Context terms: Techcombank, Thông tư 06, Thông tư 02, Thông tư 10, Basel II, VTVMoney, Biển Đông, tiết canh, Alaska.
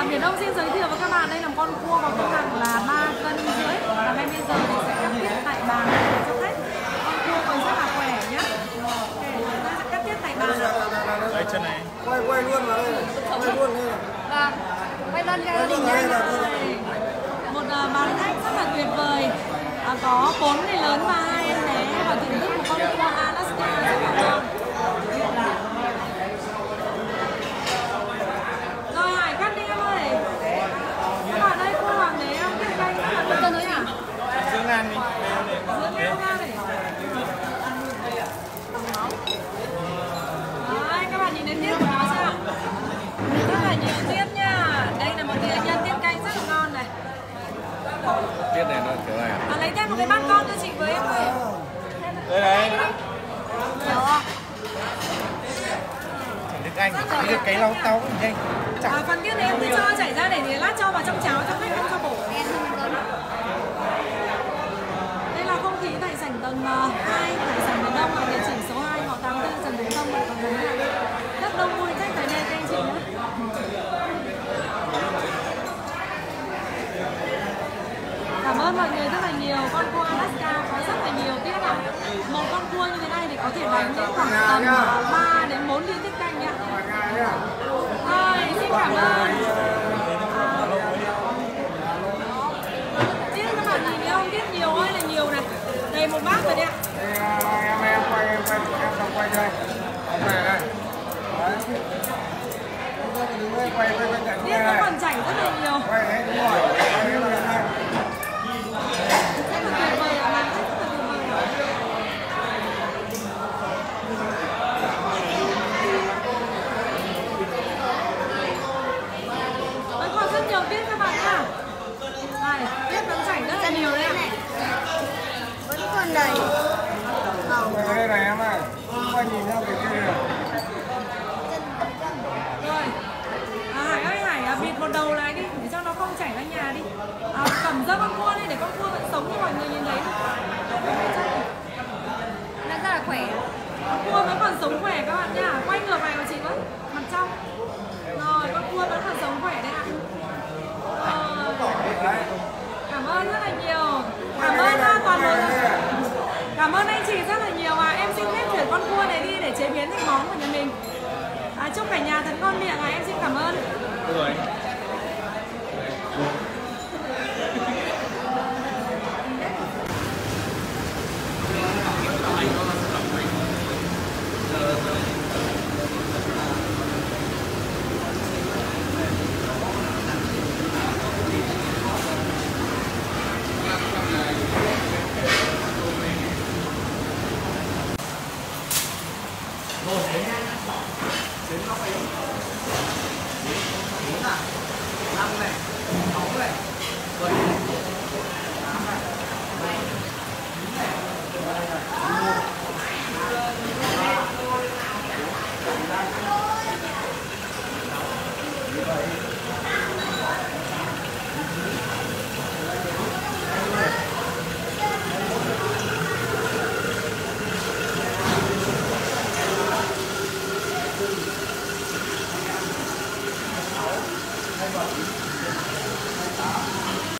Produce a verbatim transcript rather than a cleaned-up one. à, Biển Đông xin giới thiệu với các bạn, đây là con cua và con thẳng là ba cân rưỡi. Và ngay bây giờ thì sẽ cắt tiết tại bàn cho khách. Con cua còn rất là khỏe nhé. Chúng ta sẽ cắt tiết tại bàn. Đây chân này. Quay quay luôn vào đây. Quay luôn đây. Vâng. Quay lên ra đình nhé. Một uh, bàn khách rất là tuyệt vời. À, có bốn người lớn và hai em bé và thưởng thức một con cua Alaska rất là ngon. Cái bát con cho chị với em ơi. Đây này. Đức Anh, cái cái lau tao cũng nhanh. À, phần tiết này em cứ cho chảy ra để lát cho vào trong cháo cho khách ăn cho bổ. Đây là không khí tại sảnh tầng hai, tại sảnh Biển Đông, địa chỉ số hai ngõ tám mươi tư Trần Thánh Tông, quận Bốn. Rất đông vui khách tới đây các anh chị nhé. Cảm ơn mọi người rất là nhiều. Con cua Alaska có rất là nhiều tiết ạ. Một con cua như thế này thì có thể đánh đến khoảng tầm ba đến bốn ly tiết canh ạ. Thôi, xin cảm ơn. Tiết các bạn nhìn thấy không? Tiết nhiều ơi là nhiều này. Đầy một bát rồi đấy ạ. Em em quay em quay em xong quay đây. Ông về đây. Tiết nó còn chảy rất là nhiều. Quay đấy đúng rồi. Đây này em ơi, qua nhìn nhau cái kia này. Rồi, à, Hải ơi Hải, à, bịt một đầu lại đi, để cho nó không chảy ra nhà đi. À, cầm ra con cua đi, để con cua vẫn sống như mọi người nhìn thấy. Nó rất là khỏe, con cua vẫn còn sống khỏe các bạn nha. Quay ngược này của chị với, mặt trong. Rồi, con cua vẫn còn sống khỏe đấy ạ. Rồi, cảm ơn rất là nhiều. Cảm ơn à, toàn bộ. Cảm ơn anh chị rất là nhiều ạ. À, em xin phép chuyển con cua này đi để chế biến thành món của nhà mình. À, chúc cả nhà thật ngon miệng à, em xin cảm ơn. Rồi. Đến nó phải bốn này, năm này, sáu này, bảy này.